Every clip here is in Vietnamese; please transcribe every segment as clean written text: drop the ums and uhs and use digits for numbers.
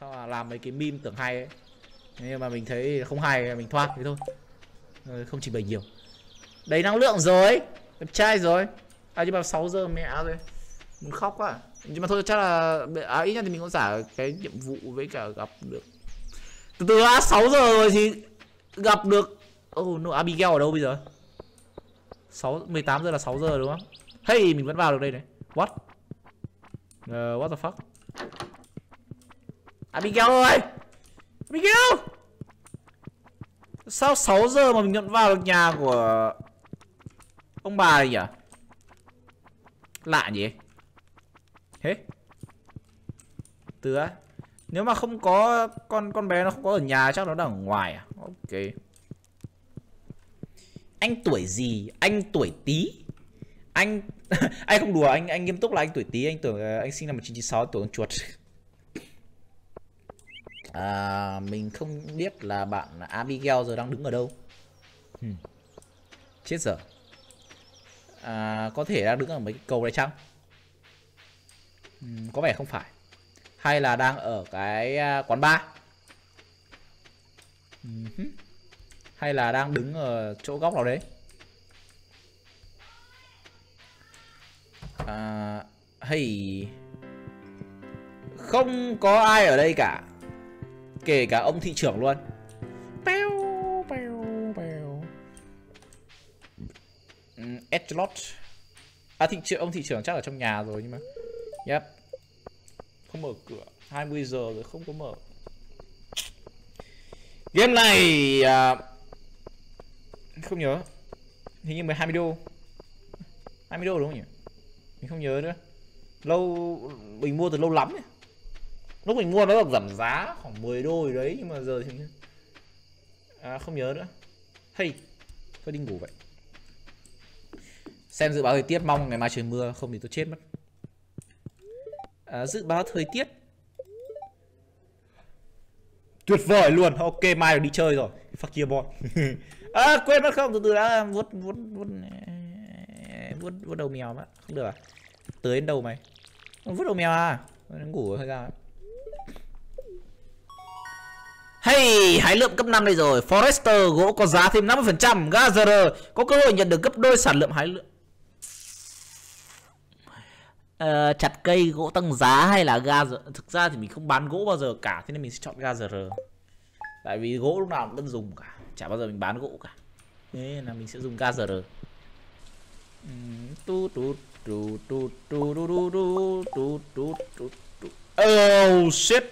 xong là làm mấy cái meme tưởng hay ấy. Nhưng mà mình thấy không hay, mình thoát thế thôi. Không trình bày nhiều. Đấy năng lượng rồi, đẹp trai rồi. À nhưng mà 6 giờ mẹ rồi. Muốn khóc quá. Nhưng mà thôi chắc là ít nhất thì mình cũng giả cái nhiệm vụ với cả gặp được. Từ từ đã, 6 giờ rồi thì gặp được. Oh no, Abigail ở đâu bây giờ? 18 giờ là 6 giờ đúng không? Hey, mình vẫn vào được đây này. What? What the fuck? Abigail ơi! Miguel! Sao 6 giờ mà mình nhận vào được nhà của ông bà này nhỉ? Lạ nhỉ? Thế? Từ á? Nếu mà không có con bé nó không có ở nhà chắc nó đang ở ngoài à? Ok. Anh tuổi gì? Anh tuổi Tý. Anh anh không đùa, anh nghiêm túc là anh tuổi Tý, anh tưởng anh sinh năm 1996, tuổi con chuột. À, mình không biết là bạn Abigail giờ đang đứng ở đâu. Chết giờ. À, có thể đang đứng ở mấy cái cầu này chăng? Có vẻ không phải. Hay là đang ở cái quán bar? Hay là đang đứng ở chỗ góc nào đấy? À, hey. Không có ai ở đây cả. Kể cả ông thị trưởng luôn. Edgelot. À ông thị trưởng chắc ở trong nhà rồi nhưng mà. Yep. Không mở cửa. 20 giờ rồi không có mở. Game này không nhớ. Hình như 20 đô. 20 đô đúng không nhỉ? Mình không nhớ nữa. Lâu mình mua từ lâu lắm ấy. Lúc mình mua nó được giảm giá khoảng 10 đô rồi đấy, nhưng mà giờ thì không nhớ nữa. Hey, tôi đi ngủ vậy. Xem dự báo thời tiết, mong ngày mai trời mưa, không thì tôi chết mất. À, dự báo thời tiết tuyệt vời luôn. Ok, mai đi chơi rồi. Fuck you boy. À, quên mất không, từ đã vuốt đầu mèo mà. Không được à? Tới đến đầu mày. Vuốt đầu mèo à? Nó ngủ hơi ra ấy. Hey, hái lượm cấp 5 đây rồi. Forester gỗ có giá thêm 50%. Gatherer có cơ hội nhận được gấp đôi sản lượng hái lượm. Chặt cây gỗ tăng giá hay là Gatherer? Thực ra thì mình không bán gỗ bao giờ cả, thế nên mình sẽ chọn Gatherer. Tại vì gỗ lúc nào cũng cần dùng cả, chả bao giờ mình bán gỗ cả. Thế là mình sẽ dùng Gatherer. Oh shit.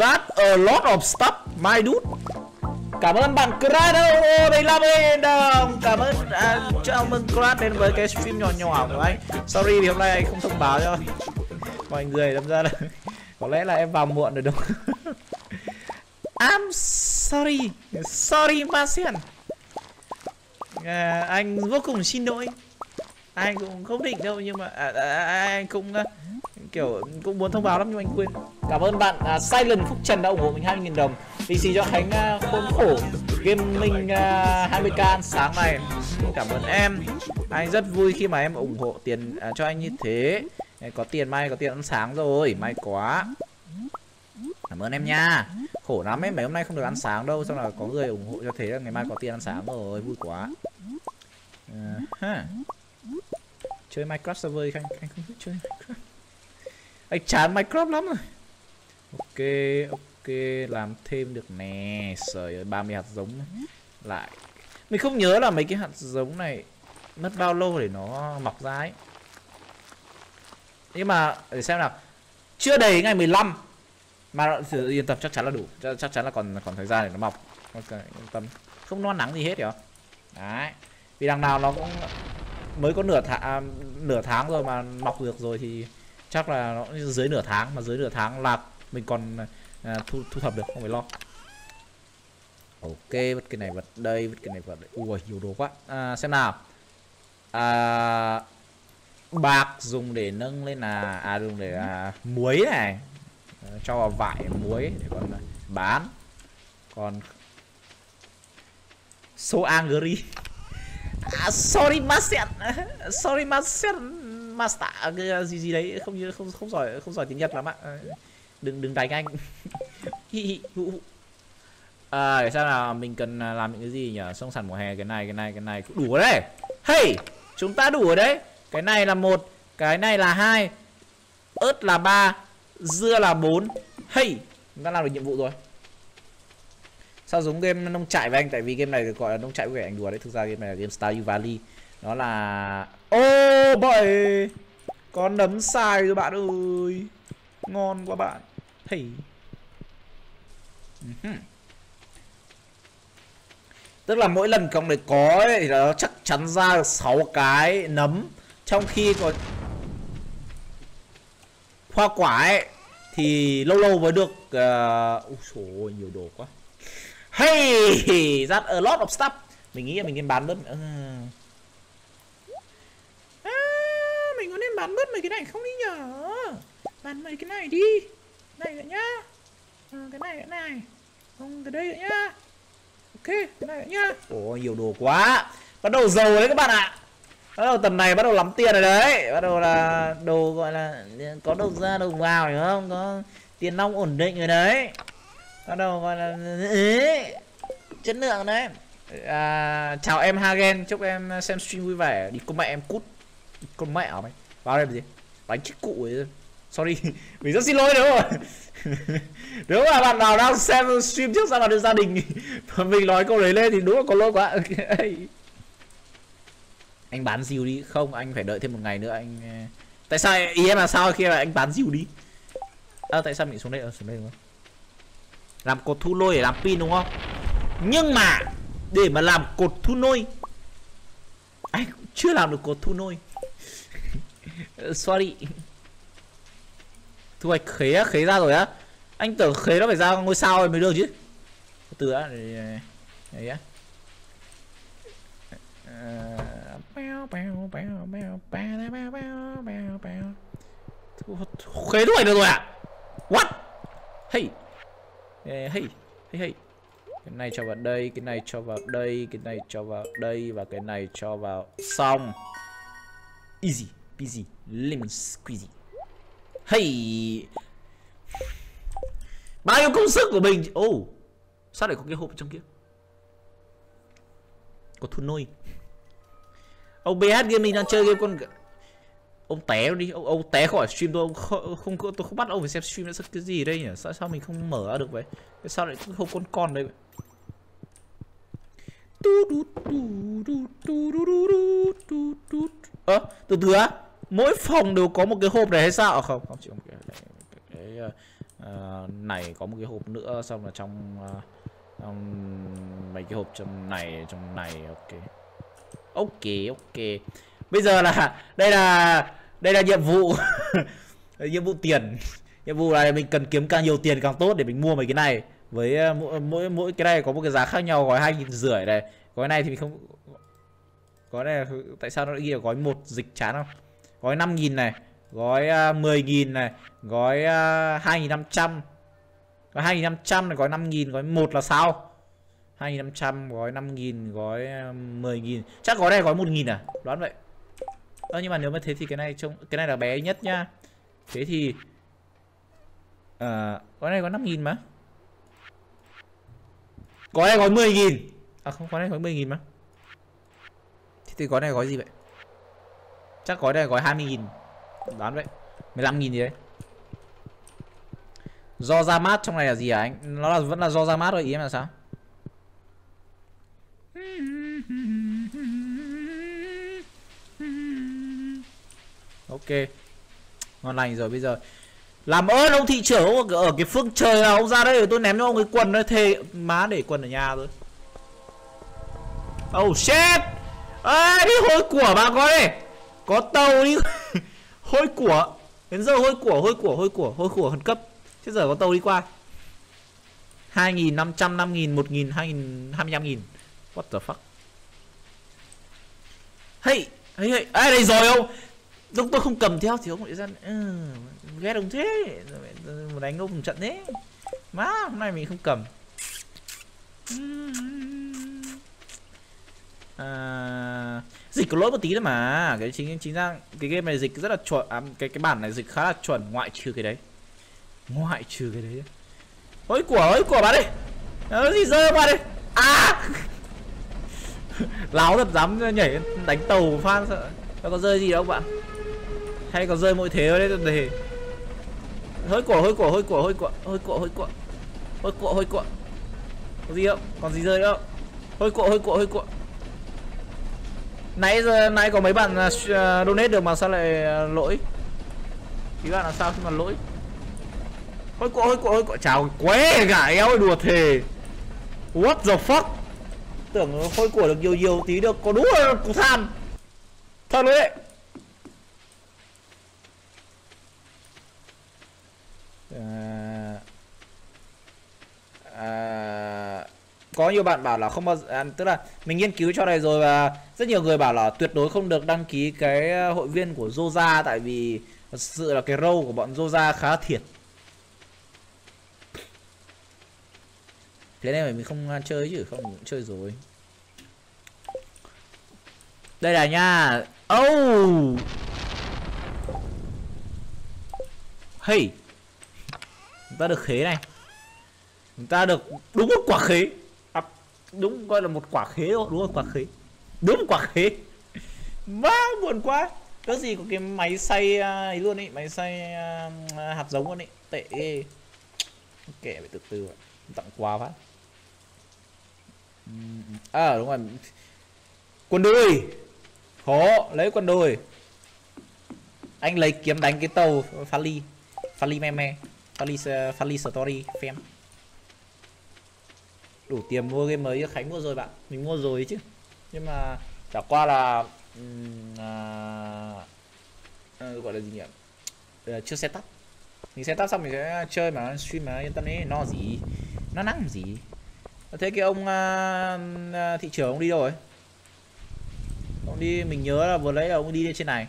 That a lot of stuff, my dude. Cảm ơn bạn Crado, đây là bên đồng. Cảm ơn, chào mừng Crado đến với cái phim nhỏ nhỏ của anh. Sorry vì hôm nay anh không thông báo cho mọi người, đâm ra là có lẽ là em vào muộn rồi đúng. I'm sorry, sorry Marcian. Anh vô cùng xin lỗi. Anh cũng không định đâu nhưng mà anh cũng kiểu cũng muốn thông báo lắm nhưng anh quên. Cảm ơn bạn Silent Phúc Trần đã ủng hộ mình 20.000 đồng. PC cho Khánh khốn khổ gaming 20k sáng này. Cảm ơn em. Anh rất vui khi mà em ủng hộ tiền cho anh như thế. Có tiền mai có tiền ăn sáng rồi, may quá. Cảm ơn em nha. Khổ lắm ấy, mấy hôm nay không được ăn sáng đâu, xong là có người ủng hộ cho thế là ngày mai có tiền ăn sáng rồi, vui quá. Chơi Minecraft server anh không biết chơi Minecraft. Anh chán Minecraft lắm rồi. Ok, ok, làm thêm được nè. Trời ơi, 30 hạt giống lại. Mình không nhớ là mấy cái hạt giống này mất bao lâu để nó mọc ra ấy. Nhưng mà để xem nào. Chưa đầy ngày 15 mà yên tâm, chắc chắn là đủ, chắc chắn là còn thời gian để nó mọc. Okay, yên tâm. Không lo nắng gì hết hiểu. Đấy. Vì đằng nào nó cũng mới có nửa tháng rồi mà mọc được rồi thì chắc là nó dưới nửa tháng, mà dưới nửa tháng là mình còn thu thập được, không phải lo. Ok, vứt cái này vật đây, vứt cái này vật đây. Ui, nhiều đồ quá. Xem nào. Bạc dùng để nâng lên là dùng để muối này. Cho vào vải muối để còn bán. Còn so angry. Sorry Master. Sorry Master. Master gì gì đấy, không giỏi tiếng Nhật lắm ạ. Đừng đánh anh. Để xem là mình cần làm những cái gì nhỉ? Sông sản mùa hè, cái này đủ rồi đấy. Hey, chúng ta đủ rồi đấy. Cái này là 1, cái này là 2, ớt là 3, dưa là 4. Hey, chúng ta làm được nhiệm vụ rồi. Sao giống game nông trại với anh? Tại vì game này được gọi là nông trại với anh đùa đấy. Thực ra game này là game Stardew Valley. Nó là... Ô bậy, con nấm sai rồi bạn ơi. Ngon quá bạn. Hey. Tức là mỗi lần cậu này có ấy, thì nó chắc chắn ra được 6 cái nấm. Trong khi có hoa quả ấy, thì lâu lâu mới được... Úi dồi ôi, nhiều đồ quá. Hey, that a lot of stuff. Mình nghĩ là mình nên bán bớt. Mình có nên bán bớt mấy cái này không đi nhở? Bán mấy cái này đi. Này nữa nhá. Cái này nữa này. Không, cái đây nữa nhá. Ok, cái này nhá. Ôi, nhiều đồ quá. Bắt đầu giàu đấy các bạn ạ. Bắt đầu tầm này bắt đầu lắm tiền rồi đấy. Bắt đầu là đồ gọi là có đầu ra đầu vào hiểu không? Có tiền nong ổn định rồi đấy. Bắt đầu gọi là chất lượng đấy. Chào em Hagen, chúc em xem stream vui vẻ. Đi con mẹ em cút. Đi con mẹ mày. Vào đây làm gì? Bánh chích cụ ấy. Sorry, mình rất xin lỗi đúng không? Nếu mà bạn nào đang xem stream trước ra vào gia đình và mình nói câu đấy lên thì đúng là có lỗi quá. Okay. Anh bán diều đi. Không, anh phải đợi thêm một ngày nữa anh. Tại sao ý em là sao khi mà anh bán diều đi? Tại sao mình xuống đây? Xuống đây đúng không? Làm cột thu lôi để làm pin đúng không? Nhưng mà để mà làm cột thu lôi anh cũng chưa làm được cột thu lôi. Sorry. Thu hoạch khế á, khế ra rồi á. Anh tưởng khế nó phải ra ngôi sao rồi mới được chứ. Từ á, đấy á. Khế thu hoạch được rồi à? What? Hey. Hey. Cái này cho vào đây, cái này cho vào đây, cái này cho vào đây và cái này cho vào. Xong. Easy, peasy, lemon squeezy. Hey. Bao nhiêu công sức của mình. Oh, sao lại có cái hộp ở trong kia? Có thun nôi. Ông BH game mình đang chơi game con. Ông té đi, ông té khỏi stream tôi. Ông không, tôi không bắt ông phải xem stream nữa. Cái gì đây nhỉ? Sao mình không mở ra được vậy? Sao lại hộp con đây vậy? Từ từ á. Mỗi phòng đều có một cái hộp này hay sao? Không chỉ có một cái này, có một cái hộp nữa, xong là trong mấy cái hộp trong này. Ok. Bây giờ là đây là nhiệm vụ. Nhiệm vụ tiền. Nhiệm vụ này mình cần kiếm càng nhiều tiền càng tốt để mình mua mấy cái này. Với mỗi cái này có một cái giá khác nhau, gói 2.500 này. Gói này thì mình không. Gói này tại sao nó ghi là gói 1 dịch chán không? Gói 5.000 này, gói 10.000 này, gói 2.500. Gói 2.500 này, gói 5.000, gói 1 là sao? 2.500, gói 5.000, gói 10.000. Chắc gói này gói 1.000 à? Đoán vậy. Nhưng mà nếu mà thế thì cái này trông cái này là bé nhất nhá. Thế thì gói này gói 5.000 mà. Gói này gói 10.000. À không, gói này gói 10.000 mà. Thế thì gói này gói gì vậy? Chắc gói này gói 20.000. Đoán vậy. 15.000 gì đấy. Do ra mát trong này là gì hả anh? Nó là vẫn là do ra mát thôi, ý em là sao? Ok. Ngon lành rồi bây giờ. Làm ơn ông thị trưởng ông ở cái phương trời nào ông ra đây để tôi ném cho ông cái quần đấy. Thề má để quần ở nhà rồi. Oh shit. Ê đi hôi của bà con đi. Có tàu đi. Hôi của. Đến giờ hôi của khẩn cấp. Chứ giờ có tàu đi qua. 2.000, 500, 5.000, 1.000, 2.000, 25.000. What the fuck. Hey. À, đây rồi ông. Lúc tôi không cầm theo thì ông lại ra ghét ông thế. Một đánh ông một trận thế. Má, hôm nay mình không cầm. Dịch có lỗi một tí nữa mà. Cái chính ra cái game này dịch rất là chuẩn. Cái bản này dịch khá là chuẩn ngoại trừ cái đấy. Ngoại trừ cái đấy. Ôi của bà đi. Nó gì dơ bà đi. À. Láo thật dám nhảy đánh tàu phát sợ. Nó có rơi gì đâu bạn. Hay có rơi mỗi thế thôi đấy để. Hôi của. Có gì không? Còn gì rơi nữa không? Hôi của. Nãy có mấy bạn donate được mà sao lại lỗi? Ý bạn là sao khi mà lỗi? Hôi của. Chào quế cả eo đùa thề. What the fuck? Tưởng hôi của được nhiều tí được có đúng là cục than. Thật đấy. Có nhiều bạn bảo là không bao giờ, tức là mình nghiên cứu cho này rồi và rất nhiều người bảo là tuyệt đối không được đăng ký cái hội viên của Joja tại vì thật sự là cái role của bọn Joja khá thiệt. Thế nên mình không chơi chứ không cũng chơi rồi. Đây là nha. Oh. Hey. Chúng ta được khế này. Chúng ta được đúng một quả khế. À, đúng coi là một quả khế thôi, đúng không? Quả khế. Đúng một quả khế. Má buồn quá. Cái gì có cái máy xay ấy luôn ấy, máy xay hạt giống luôn ấy, tệ ghê. Kệ phải từ từ vậy. Tặng quà phát. À đúng rồi. Quần đùi. Khó, lấy quần đùi. Anh lấy kiếm đánh cái tàu phá ly. Phá ly meme. Phá ly story fan. Đủ tiền mua game mới. Khánh mua rồi bạn. Mình mua rồi chứ. Nhưng mà chả qua là gọi là gì nhỉ? Chưa setup. Mình setup xong mình sẽ chơi mà stream mà yên tâm đấy. Nó gì? Nó nắng gì? Thế cái ông thị trưởng ông đi đâu rồi? Ông đi, mình nhớ là vừa lấy là ông đi lên trên này.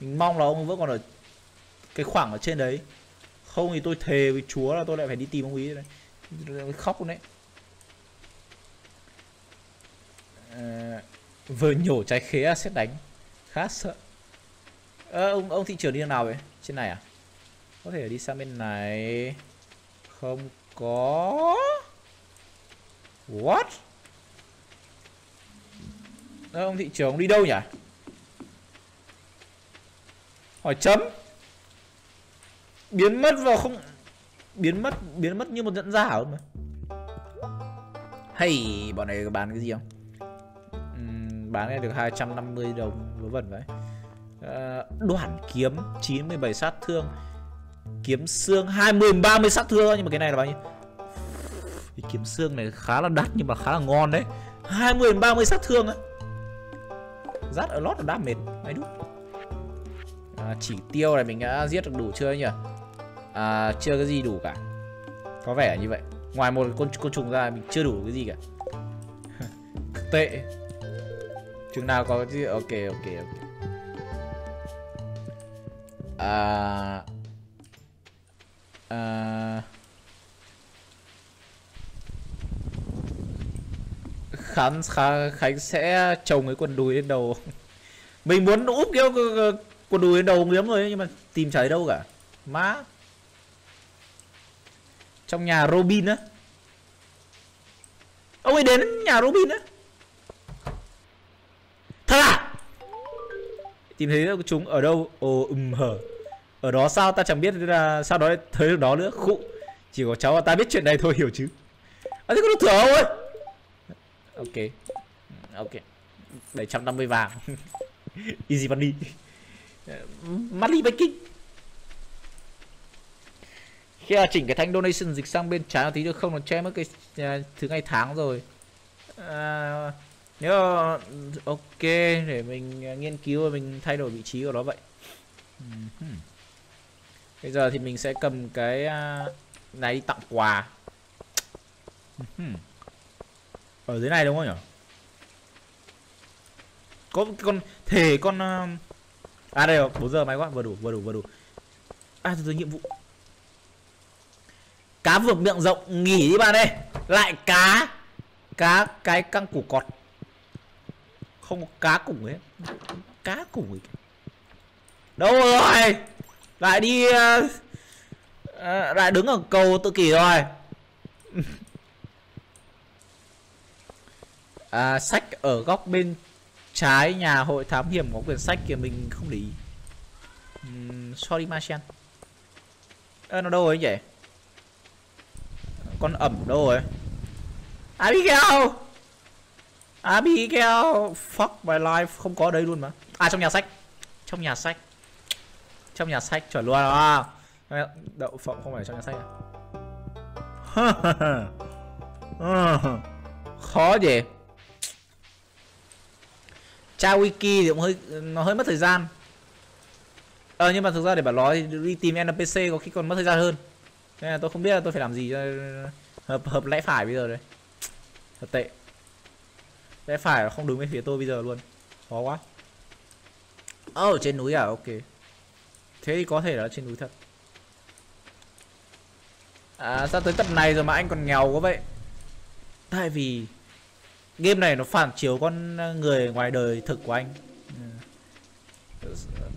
Mình mong là ông vẫn còn ở cái khoảng ở trên đấy. Không thì tôi thề với Chúa là tôi lại phải đi tìm ông ý đấy. Khóc luôn đấy. Vừa nhổ trái khế xét đánh. Khá sợ. Ông thị trưởng đi nào vậy? Trên này à? Có thể đi sang bên này. Không có. What? Ông thị trưởng đi đâu nhỉ? Hỏi chấm. Biến mất vào không. Biến mất như một dẫn giả không mà. Hey, bọn này bán cái gì không? Bán này được 250 đồng vớ vẩn vậy. Đoạn kiếm 97 sát thương. Kiếm xương 20-30 sát thương thôi. Nhưng mà cái này là bao nhiêu? Thì kiếm xương này khá là đắt nhưng mà khá là ngon đấy. 20-30 sát thương á. Rát ở lót là đam mệt đấy đúng. Chỉ tiêu này mình đã giết được đủ chưa nhỉ? Chưa cái gì đủ cả. Có vẻ như vậy. Ngoài một con trùng ra mình chưa đủ cái gì cả. Tệ. Chừng nào có cái gì? Ok. Khánh sẽ trồng cái quần đùi lên đầu. Mình muốn úp cái quần đùi lên đầu miếng rồi nhưng mà tìm chả thấy đâu cả. Má. Trong nhà Robin á. Ông ấy đến nhà Robin á. Thật à? Tìm thấy chúng ở đâu? Ồ hở. Ở đó sao ta chẳng biết là sao đó thấy được đó nữa. Khụ. Chỉ có cháu và ta biết chuyện này thôi hiểu chứ. À thế có được thưởng không ấy? Ok. 750 vàng. Easy money. Money banking. Khi là chỉnh cái thanh donation dịch sang bên trái một tí được không? Nó che mất cái thứ ngày tháng rồi. Nếu ok để mình nghiên cứu và mình thay đổi vị trí của nó vậy. Bây giờ thì mình sẽ cầm cái này đi tặng quà. Ở dưới này đúng không nhỉ? Có con thể con à đây rồi, 4 giờ máy quá, vừa đủ. À từ từ nhiệm vụ. Cá vượt miệng rộng nghỉ đi bạn ơi. Lại cá cái căng củ cọt. Không có cá củng ấy. Cá củng ấy. Đâu rồi? Lại đi Lại đứng ở cầu tự kỷ rồi. À, sách ở góc bên trái nhà hội thám hiểm có quyển sách kìa, mình không để ý. Sorry Martian. Nó đâu rồi vậy? Con ẩm đâu rồi? Abigail! Abigail! Fuck my life, không có đây luôn mà. À, trong nhà sách. Trong nhà sách. Trong nhà sách chuẩn luôn đó. Đậu phộng không phải trong nhà sách à? Khó gì? Tra wiki thì cũng hơi, nó hơi mất thời gian. Nhưng mà thực ra để bảo nói thì đi tìm NPC có khi còn mất thời gian hơn. Nên là tôi không biết là tôi phải làm gì cho hợp lẽ phải bây giờ đấy. Thật tệ. Lẽ phải không đứng bên phía tôi bây giờ luôn. Khó quá. Ở trên núi à? Ok. Thế thì có thể là trên núi thật. À, sao tới tập này rồi mà anh còn nghèo quá vậy? Tại vì game này nó phản chiếu con người ngoài đời thực của anh.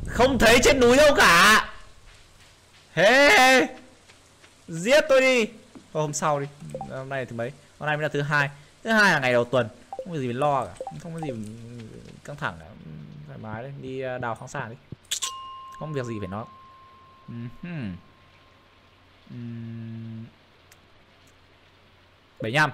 Không thấy trên núi đâu cả. Hey, giết tôi đi. Thôi hôm sau đi. Hôm nay là thứ mấy? Hôm nay mới là thứ hai. Thứ hai là ngày đầu tuần. Không có gì phải lo cả. Không có gì căng thẳng cả. Thoải mái đấy. Đi đào khoáng sản đi. Không việc gì phải nói. Uh-huh. 75